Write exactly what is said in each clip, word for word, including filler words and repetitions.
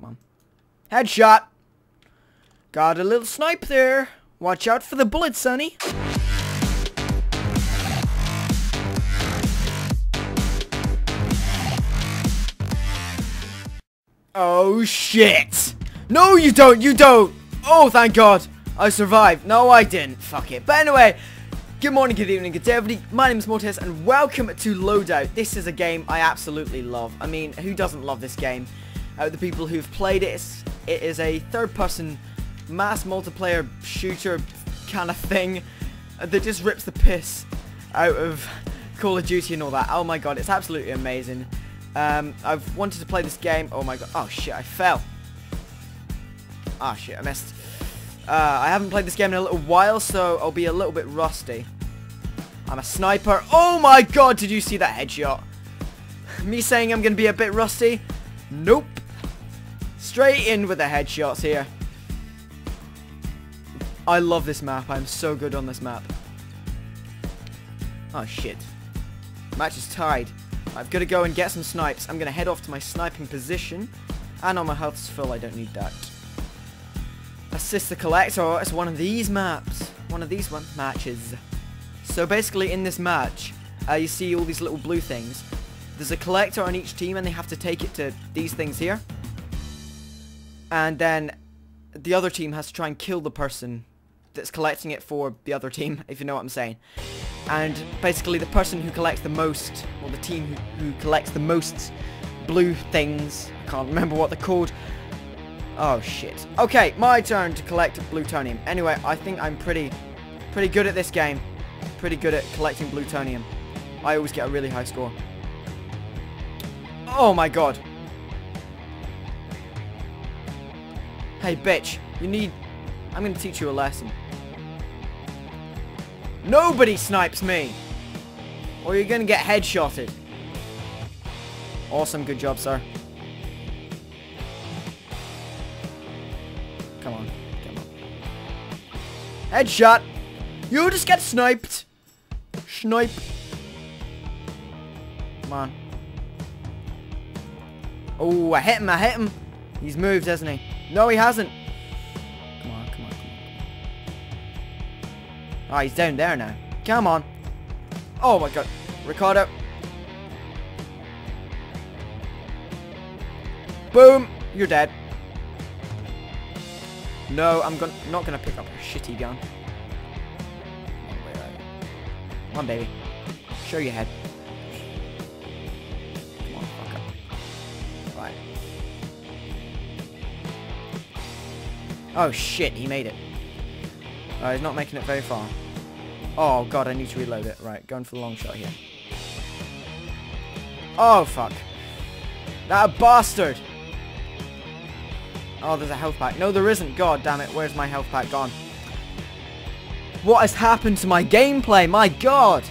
Come on. Headshot. Got a little snipe there. Watch out for the bullets, sonny. Oh, shit. No, you don't. You don't. Oh, thank God. I survived. No, I didn't. Fuck it. But anyway, good morning, good evening, good day, everybody. My name is Mortez, and welcome to Loadout. This is a game I absolutely love. I mean, who doesn't love this game? Uh, the people who've played it, it's, it is a third-person mass multiplayer shooter kind of thing that just rips the piss out of Call of Duty and all that. Oh my God, it's absolutely amazing. Um, I've wanted to play this game. Oh my God. Oh shit, I fell. Ah, shit, I missed. Uh, I haven't played this game in a little while, so I'll be a little bit rusty. I'm a sniper. Oh my God, did you see that headshot? Me saying I'm going to be a bit rusty? Nope. Straight in with the headshots here. I love this map. I'm so good on this map. Oh, shit. Match is tied. I've got to go and get some snipes. I'm going to head off to my sniping position. And on my health's full, I don't need that. Assist the Collector. It's one of these maps. One of these one matches. So basically in this match, uh, you see all these little blue things. There's a Collector on each team and they have to take it to these things here. And then the other team has to try and kill the person that's collecting it for the other team, if you know what I'm saying. And basically the person who collects the most, or the team who, who collects the most blue things, I can't remember what they're called. Oh shit. Okay, my turn to collect plutonium. Anyway, I think I'm pretty pretty good at this game. Pretty good at collecting plutonium. I always get a really high score. Oh my God. Hey bitch, you need... I'm gonna teach you a lesson. Nobody snipes me! Or you're gonna get headshotted. Awesome, good job, sir. Come on, come on. Headshot! You just get sniped! Snipe. Come on. Oh, I hit him, I hit him! He's moved, hasn't he? No, he hasn't. Come on, come on, come on. Oh, he's down there now. Come on. Oh my God. Ricardo. Boom. You're dead. No, I'm gonna, not going to pick up a shitty gun. Come on, baby. Show your head. Come on, fuck up. Right. Oh shit, he made it. Uh, he's not making it very far. Oh God, I need to reload it. Right, going for the long shot here. Oh fuck. That bastard! Oh, there's a health pack. No, there isn't. God damn it, where's my health pack gone? What has happened to my gameplay? My God!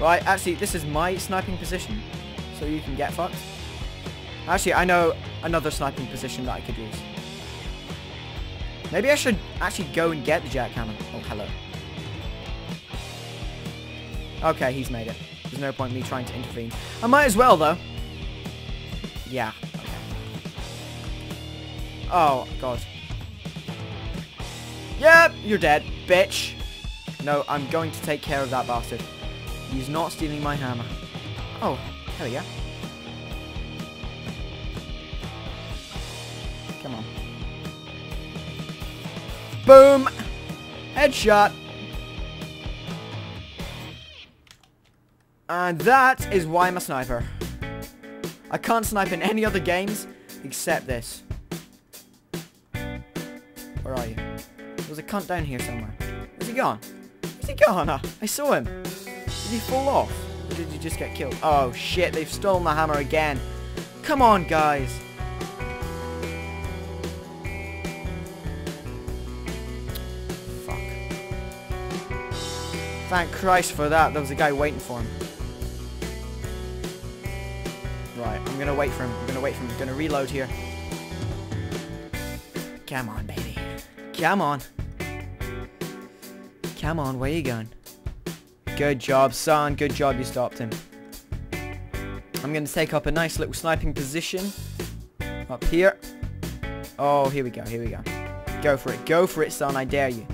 Right, actually, this is my sniping position. So you can get fucked. Actually, I know another sniping position that I could use. Maybe I should actually go and get the jackhammer. Oh, hello. Okay, he's made it. There's no point in me trying to intervene. I might as well, though. Yeah. Okay. Oh, God. Yep, you're dead, bitch. No, I'm going to take care of that bastard. He's not stealing my hammer. Oh, hell yeah. Come on. Boom! Headshot! And that is why I'm a sniper. I can't snipe in any other games except this. Where are you? There's a cunt down here somewhere. Where's he gone? Where's he gone? Oh, I saw him. Did he fall off? Or did he just get killed? Oh shit, they've stolen my hammer again. Come on, guys. Thank Christ for that. There was a guy waiting for him. Right, I'm gonna wait for him. I'm gonna wait for him. I'm gonna reload here. Come on, baby. Come on. Come on, where are you going? Good job, son. Good job you stopped him. I'm going to take up a nice little sniping position up here. Oh, here we go, here we go. Go for it, go for it, son, I dare you.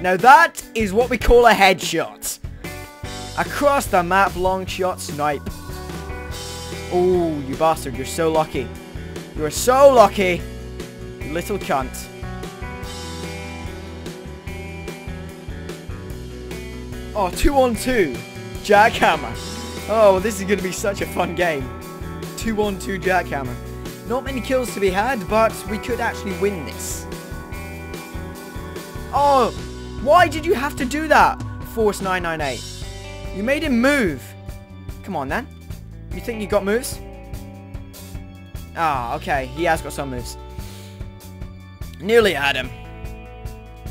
Now that is what we call a headshot. Across the map, long shot, snipe. Oh, you bastard, you're so lucky. You're so lucky, you little cunt. Oh, two on two, jackhammer. Oh, this is going to be such a fun game. Two on two jackhammer. Not many kills to be had, but we could actually win this. Oh, why did you have to do that, Force nine nine eight? You made him move. Come on, then. You think you got moves? Ah, okay. He has got some moves. Nearly had him.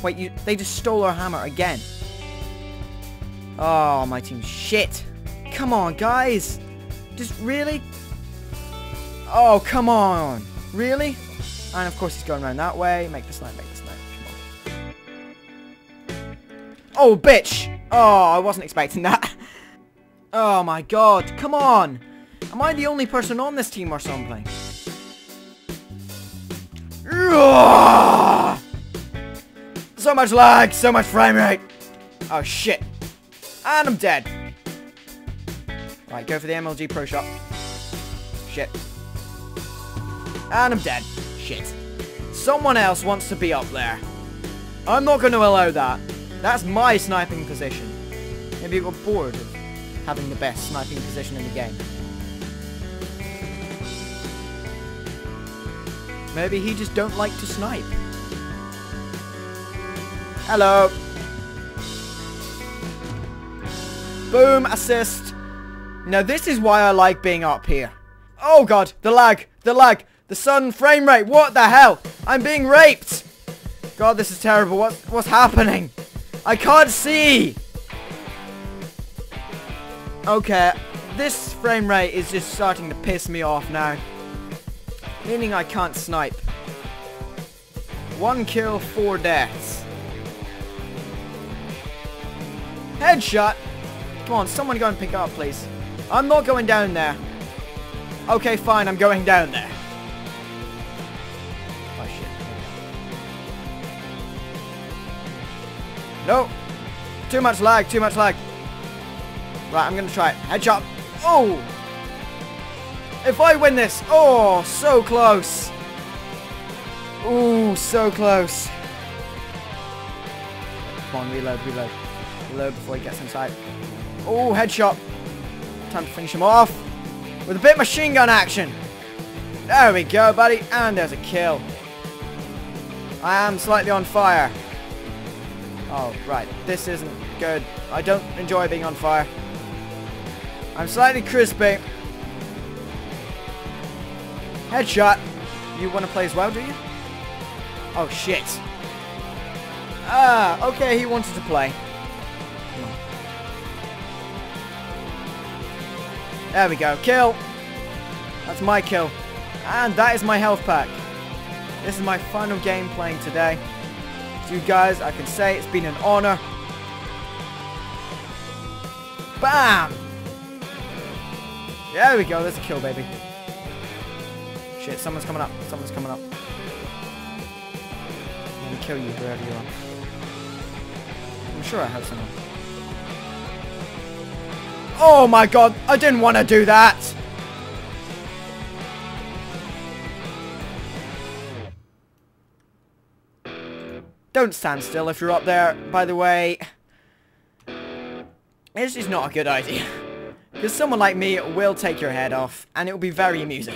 Wait, you, they just stole our hammer again. Oh, my team's shit. Come on, guys. Just really... Oh, come on. Really? And of course he's going around that way. Make the snipe, make the snipe. Come on. Oh, bitch. Oh, I wasn't expecting that. Oh my god, come on. Am I the only person on this team or something? So much lag, so much frame rate. Oh shit. And I'm dead. Right, go for the M L G Pro shot. Shit. And I'm dead. Shit. Someone else wants to be up there. I'm not going to allow that. That's my sniping position. Maybe you got bored of having the best sniping position in the game. Maybe he just don't like to snipe. Hello. Boom. Assist. Now this is why I like being up here. Oh god. The lag. The lag. The sudden frame rate, what the hell? I'm being raped! God, this is terrible, what, what's happening? I can't see! Okay, this frame rate is just starting to piss me off now. Meaning I can't snipe. One kill, four deaths. Headshot! Come on, someone go and pick up, please. I'm not going down there. Okay, fine, I'm going down there. No. Too much lag, too much lag. Right, I'm going to try it. Headshot. Oh! If I win this. Oh, so close. Oh, so close. Come on, reload, reload. Reload before he gets inside. Oh, headshot. Time to finish him off. With a bit of machine gun action. There we go, buddy. And there's a kill. I am slightly on fire. Oh, right. This isn't good. I don't enjoy being on fire. I'm slightly crispy. Headshot. You want to play as well, do you? Oh, shit. Ah, okay. He wanted to play. Come on. There we go. Kill. That's my kill. And that is my health pack. This is my final game playing today. You guys, I can say it's been an honor. Bam! There we go, there's a kill, baby. Shit, someone's coming up, someone's coming up. I'm gonna kill you, wherever you are. I'm sure I have someone. Oh my god, I didn't want to do that! Don't stand still if you're up there, by the way. This is not a good idea. Because someone like me will take your head off, and it will be very amusing.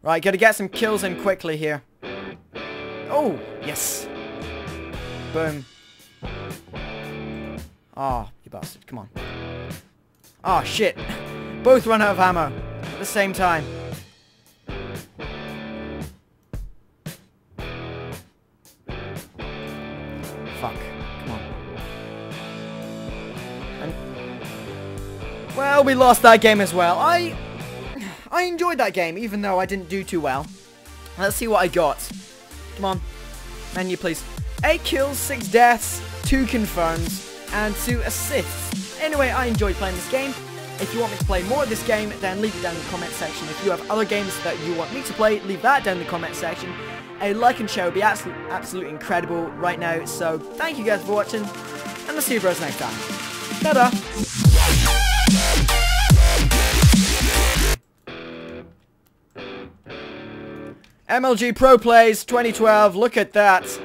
Right, gotta get some kills in quickly here. Oh, yes. Boom. Ah, oh, you bastard, come on. Ah, oh, shit. Both run out of ammo at the same time. Fuck. Come on. And well, we lost that game as well. I I enjoyed that game, even though I didn't do too well. Let's see what I got. Come on. Menu, please. Eight kills, six deaths, two confirms, and two assists. Anyway, I enjoyed playing this game. If you want me to play more of this game, then leave it down in the comment section. If you have other games that you want me to play, leave that down in the comment section. A like and share would be absolutely absolutely incredible right now. So thank you guys for watching, and I'll see you bros next time. Ta-da! M L G Pro plays twenty twelve, look at that.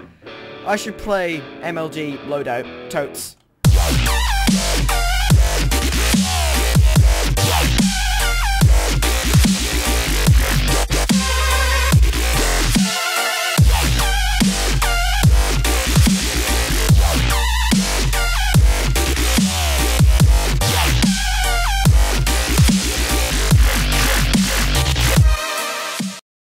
I should play M L G Loadout, totes.